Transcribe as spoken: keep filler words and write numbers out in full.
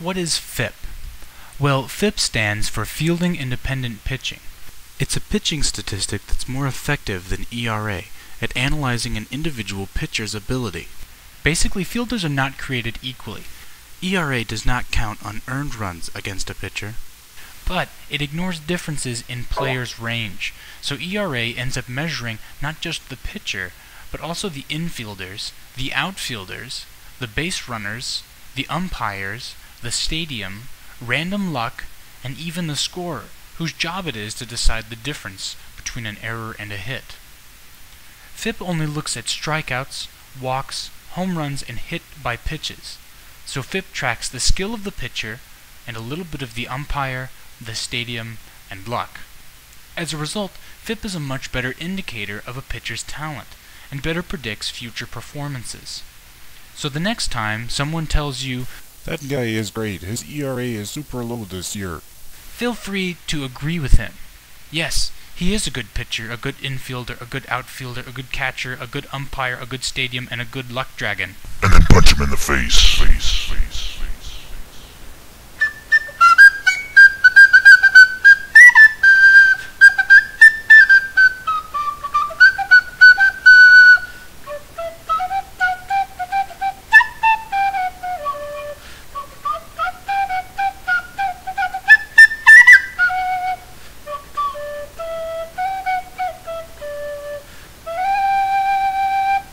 What is F I P? Well, F I P stands for Fielding Independent Pitching. It's a pitching statistic that's more effective than E R A at analyzing an individual pitcher's ability. Basically, fielders are not created equally. E R A does not count unearned runs against a pitcher, but it ignores differences in players' range. So E R A ends up measuring not just the pitcher, but also the infielders, the outfielders, the base runners, the umpires, the stadium, random luck, and even the scorer, whose job it is to decide the difference between an error and a hit. F I P only looks at strikeouts, walks, home runs, and hit by pitches. So F I P tracks the skill of the pitcher and a little bit of the umpire, the stadium, and luck. As a result, F I P is a much better indicator of a pitcher's talent and better predicts future performances. So the next time someone tells you, "That guy is great, his E R A is super low this year," feel free to agree with him. Yes, he is a good pitcher, a good infielder, a good outfielder, a good catcher, a good umpire, a good stadium, and a good luck dragon. And then punch him in the face. face, face.